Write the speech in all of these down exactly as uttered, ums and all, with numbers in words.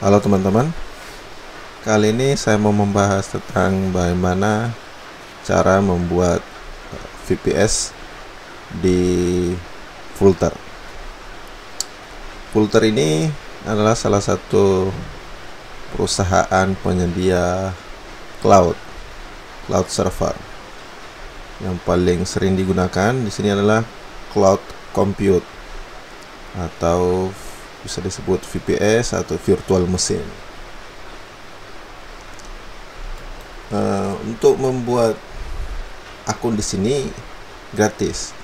Halo teman-teman, kali ini saya mau membahas tentang bagaimana cara membuat V P S di Vultr. Vultr ini adalah salah satu perusahaan penyedia cloud cloud server yang paling sering digunakan di sini adalah cloud compute atau bisa disebut V P S atau virtual mesin. Uh, untuk membuat akun di sini gratis,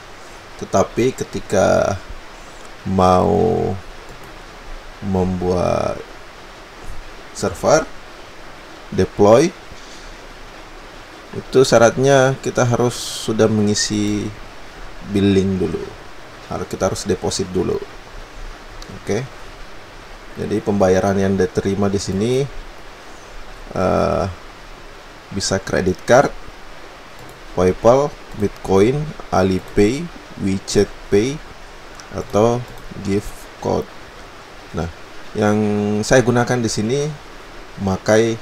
tetapi ketika mau membuat server deploy itu syaratnya kita harus sudah mengisi billing dulu, harus kita harus deposit dulu. Oke, okay. Jadi pembayaran yang diterima di sini uh, bisa kredit card, PayPal, Bitcoin, Alipay, WeChat Pay, atau gift code. Nah, yang saya gunakan di sini memakai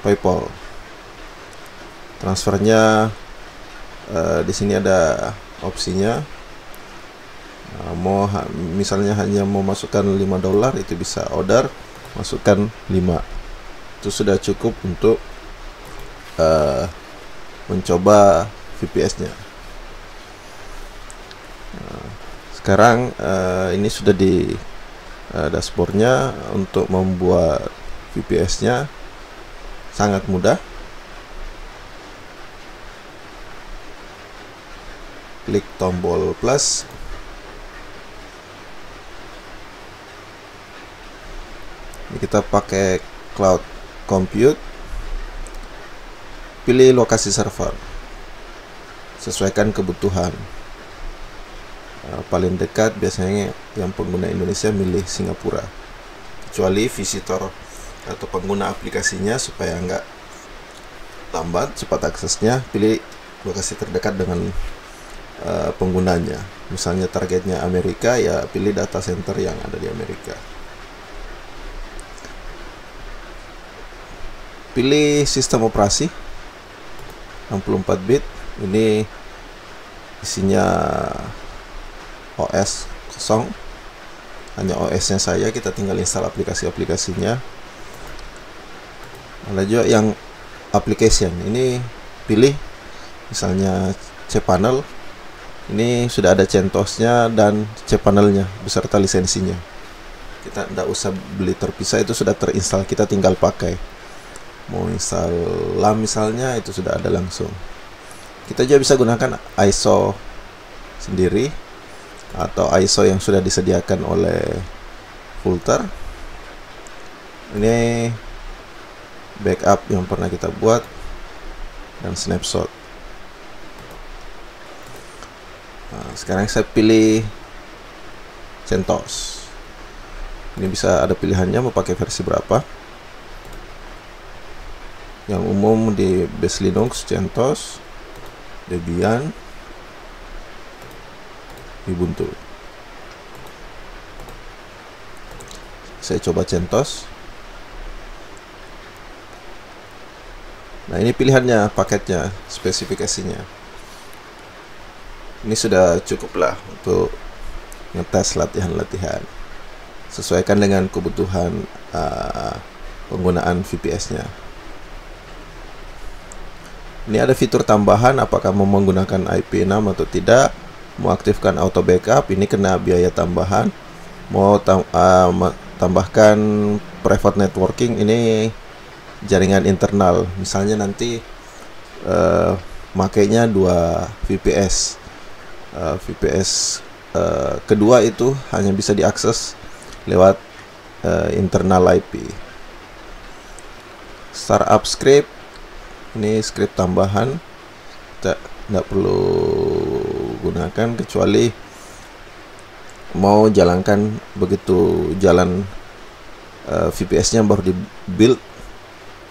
PayPal. Transfernya uh, di sini ada opsinya. Nah, mau ha, misalnya hanya mau masukkan lima dolar, itu bisa order masukkan lima. Itu sudah cukup untuk uh, mencoba V P S-nya. Nah, sekarang uh, ini sudah di uh, dashboardnya. Untuk membuat V P S-nya sangat mudah. Klik tombol plus. Kita pakai cloud compute, pilih lokasi server, sesuaikan kebutuhan. Paling dekat biasanya yang pengguna Indonesia milih Singapura, kecuali visitor atau pengguna aplikasinya supaya nggak lambat, cepat aksesnya, pilih lokasi terdekat dengan uh, penggunanya. Misalnya targetnya Amerika, ya pilih data center yang ada di Amerika. Pilih sistem operasi enam puluh empat bit, ini isinya O S kosong, hanya O S nya saja, kita tinggal install aplikasi-aplikasinya. Ada juga yang application, ini pilih misalnya Cpanel, ini sudah ada CentOS-nya dan Cpanel-nya beserta lisensinya, kita tidak usah beli terpisah, itu sudah terinstall, kita tinggal pakai. Mau install lam misalnya, itu sudah ada langsung. Kita juga bisa gunakan I S O sendiri atau I S O yang sudah disediakan oleh Vultr. Ini backup yang pernah kita buat dan snapshot. Nah, sekarang saya pilih CentOS. Ini bisa ada pilihannya mau pakai versi berapa. Yang umum di base Linux, CentOS, Debian, Ubuntu. Saya coba CentOS. Nah, ini pilihannya, paketnya, spesifikasinya. Ini sudah cukuplah untuk ngetes latihan-latihan. Sesuaikan dengan kebutuhan uh, penggunaan V P S-nya. Ini ada fitur tambahan, apakah mau menggunakan I P enam atau tidak, mau aktifkan auto backup, ini kena biaya tambahan, mau tam uh, tambahkan private networking, ini jaringan internal, misalnya nanti uh, makainya dua V P S, uh, V P S uh, kedua itu hanya bisa diakses lewat uh, internal I P. Startup script, ini script tambahan, kita tidak perlu gunakan kecuali mau jalankan. Begitu jalan uh, V P S-nya baru di build,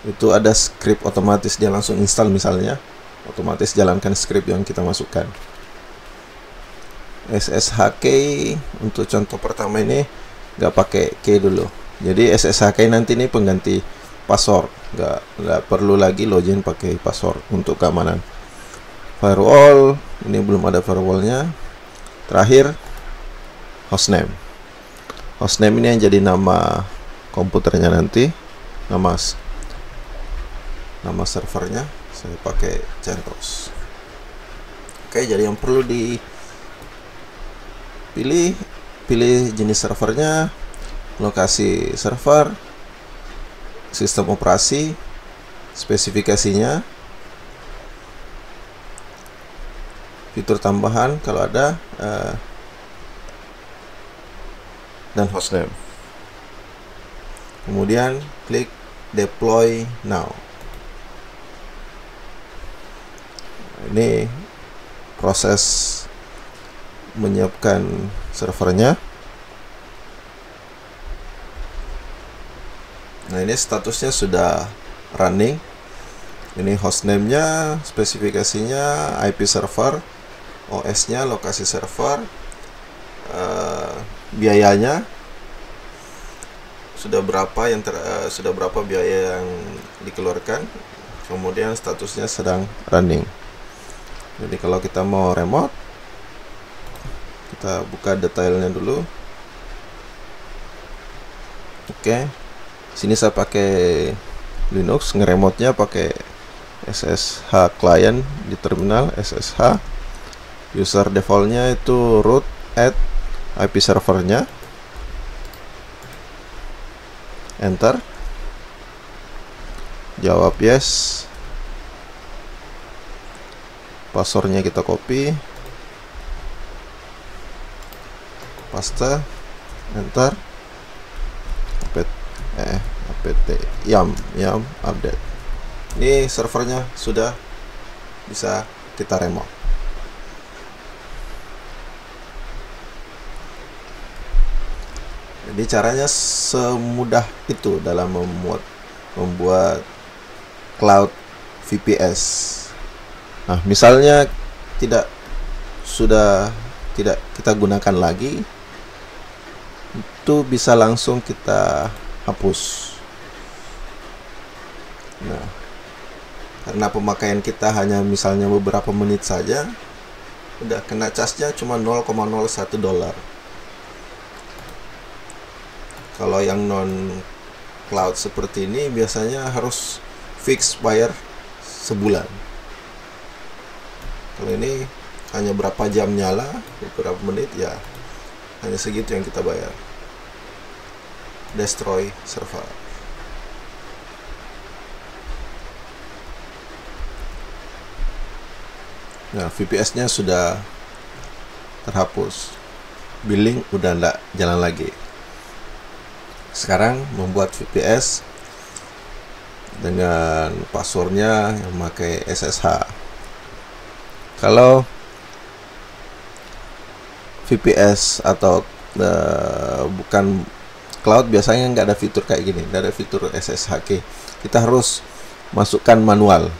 itu ada script otomatis, dia langsung install misalnya, otomatis jalankan script yang kita masukkan. S S H key untuk contoh pertama ini nggak pakai key dulu, Jadi S S H nanti ini pengganti password, nggak nggak perlu lagi login pakai password untuk keamanan. Firewall, ini belum ada firewallnya. Terakhir, hostname. Hostname ini yang jadi nama komputernya nanti, nama nama servernya. Saya pakai CentOS. Oke, jadi yang perlu dipilih, pilih jenis servernya, lokasi server, sistem operasi, spesifikasinya, fitur tambahan kalau ada, uh, dan hostname. Kemudian klik deploy now. Ini proses menyiapkan servernya. Nah, ini statusnya sudah running. Ini hostname-nya, spesifikasinya, I P server, O S-nya, lokasi server, uh, biayanya, sudah berapa yang ter, uh, sudah berapa biaya yang dikeluarkan, kemudian statusnya sedang running. Jadi kalau kita mau remote, kita buka detailnya dulu. Oke, sini saya pakai Linux, ngeremotenya pakai S S H client di terminal, S S H. User defaultnya itu root at I P servernya. Enter, jawab yes, passwordnya kita copy, paste, enter, apt, eh, apt, yam, yam, update. Ini servernya sudah bisa kita remote. Jadi caranya semudah itu dalam membuat membuat cloud V P S. Nah, misalnya tidak sudah tidak kita gunakan lagi, itu bisa langsung kita hapus. Nah, karena pemakaian kita hanya misalnya beberapa menit saja, udah kena charge-nya cuma nol koma nol satu dolar. Kalau yang non cloud seperti ini biasanya harus fix bayar sebulan. Kalau ini hanya berapa jam nyala, beberapa menit, ya hanya segitu yang kita bayar. Destroy server. Nah, V P S-nya sudah terhapus, billing udah nggak jalan lagi. Sekarang membuat V P S dengan passwordnya yang pakai S S H. Kalau V P S atau uh, bukan cloud biasanya nggak ada fitur kayak gini, nggak ada fitur S S H key. Kita harus masukkan manual,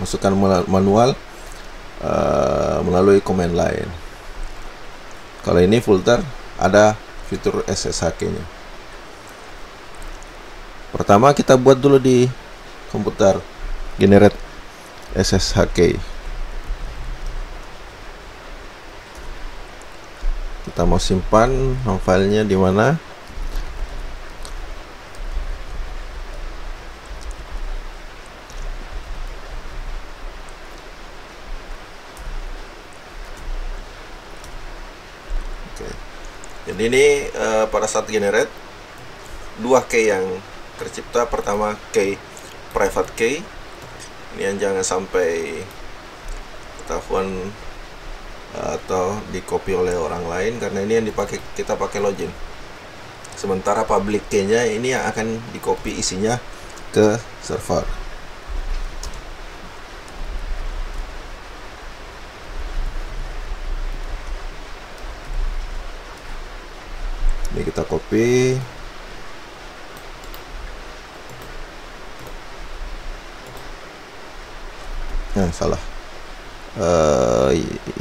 masukkan manual uh, melalui command line. Kalau ini Vultr ada fitur S S H key-nya. Pertama kita buat dulu di komputer, generate S S H key. Kita mau simpan filenya di mana? Jadi ini uh, pada saat generate dua key yang tercipta. Pertama key private key, ini yang jangan sampai ketahuan uh, atau di copy oleh orang lain, karena ini yang dipakai kita pakai login. Sementara public key-nya ini yang akan di copy isinya ke server. Ini kita copy, nah salah, uh,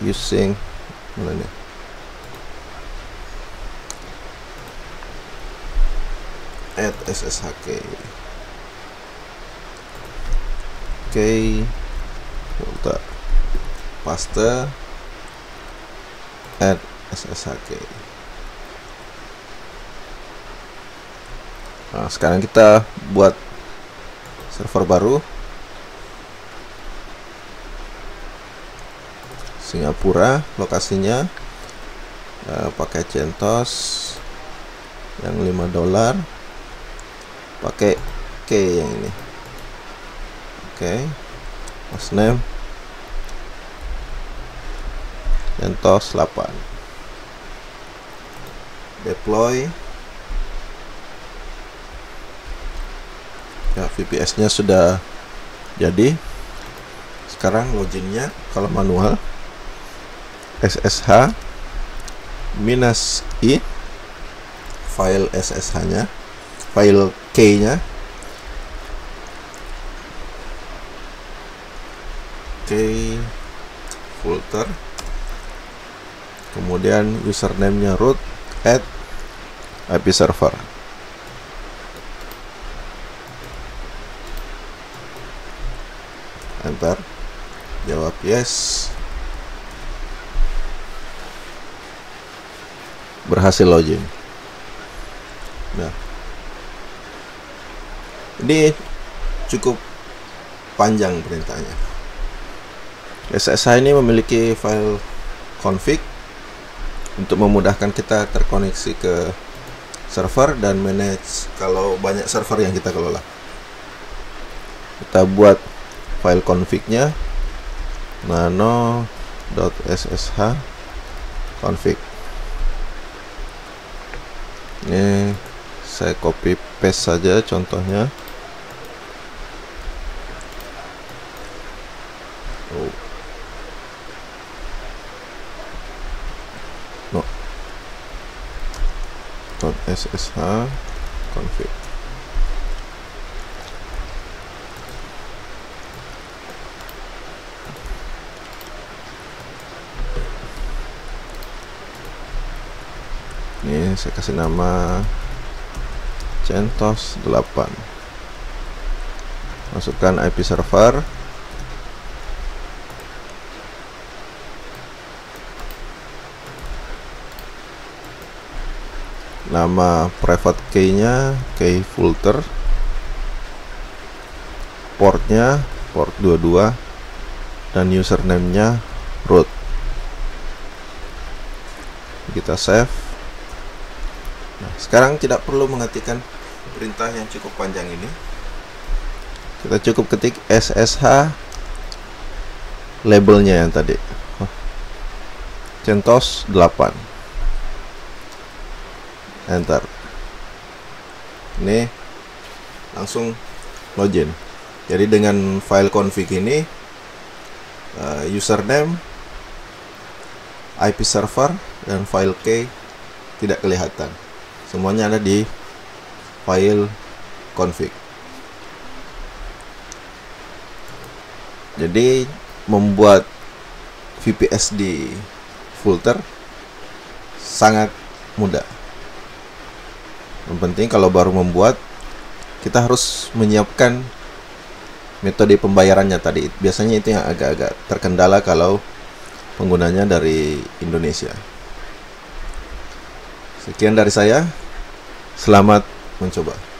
using mana nih? add S S H key. Oke, kita paste add S S H key. Nah, sekarang kita buat server baru Singapura, lokasinya uh, pakai CentOS yang lima dolar, pakai key yang ini. Oke, host name CentOS delapan, deploy. Ya, V P S nya sudah jadi. Sekarang loginnya kalau manual S S H minus i, file S S H nya, file key nya. Oke, Vultr, kemudian username nya root at I P server. Enter, jawab yes, berhasil login. Nah, ini cukup panjang perintahnya. S S H ini memiliki file config untuk memudahkan kita terkoneksi ke server dan manage kalau banyak server yang kita kelola. Kita buat file config-nya nano.ssh config. Ini saya copy paste saja contohnya. Oh. No. .ssh config. Ini saya kasih nama CentOS delapan. Masukkan I P server. Nama private key-nya key Vultr. Port-nya port dua puluh dua dan username-nya root. Kita save. Nah, sekarang tidak perlu mengetikkan perintah yang cukup panjang ini. Kita cukup ketik S S H labelnya yang tadi, huh. CentOS delapan. Enter. Ini langsung login. Jadi dengan file config ini, uh, username, I P server, dan file key tidak kelihatan. Semuanya ada di file config. Jadi membuat V P S di Vultr sangat mudah. Yang penting kalau baru membuat, kita harus menyiapkan metode pembayarannya tadi. Biasanya itu yang agak-agak terkendala kalau penggunanya dari Indonesia. Sekian dari saya. Selamat mencoba.